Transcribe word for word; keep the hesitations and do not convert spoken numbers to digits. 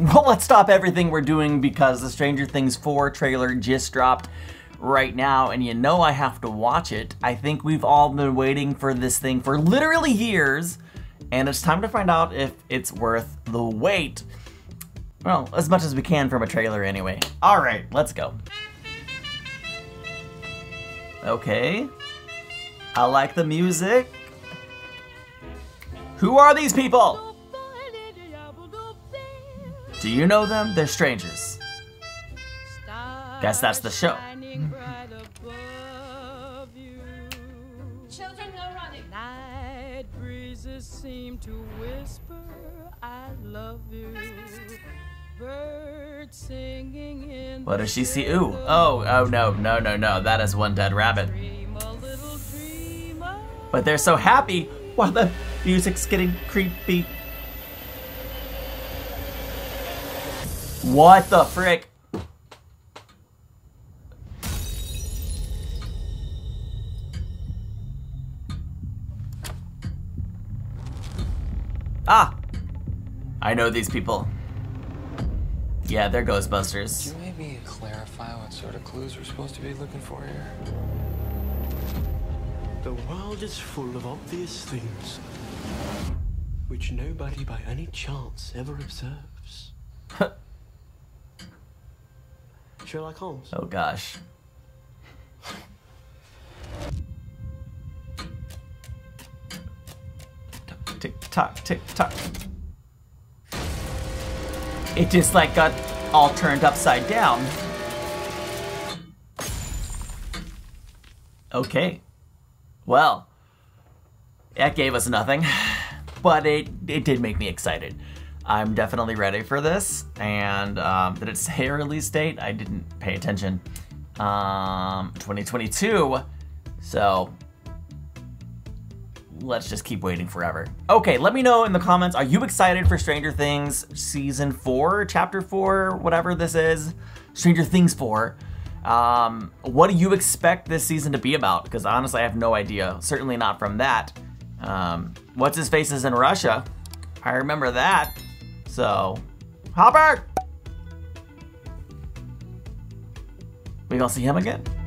Well, let's stop everything we're doing because the Stranger Things four trailer just dropped right now, and you know I have to watch it. I think we've all been waiting for this thing for literally years, and it's time to find out if it's worth the wait. Well, as much as we can from a trailer anyway. All right, let's go. Okay. I like the music. Who are these people? Do you know them? They're strangers. Guess that's the show. Right above you. Children, no running. Night breezes seem to whisper, I love you. Birds singing in. What does she see? Ooh. Oh, oh no, no, no, no. That is one dead rabbit. But they're so happy while the music's getting creepy. What the frick? Ah! I know these people. Yeah, they're Ghostbusters. Could you maybe clarify what sort of clues we're supposed to be looking for here? The world is full of obvious things which nobody by any chance ever observes. Sherlock Holmes. Oh gosh. Tick tock, tick tock. It just like got all turned upside down. Okay. Well, that gave us nothing, but it it did make me excited. I'm definitely ready for this, and um, did it say a release date? I didn't pay attention. Um, twenty twenty-two, so let's just keep waiting forever. Okay, let me know in the comments, are you excited for Stranger Things Season four, Chapter four, whatever this is? Stranger Things four. Um, what do you expect this season to be about? Because honestly, I have no idea. Certainly not from that. Um, what's his face is in Russia. I remember that. So, Hopper! We gonna see him again?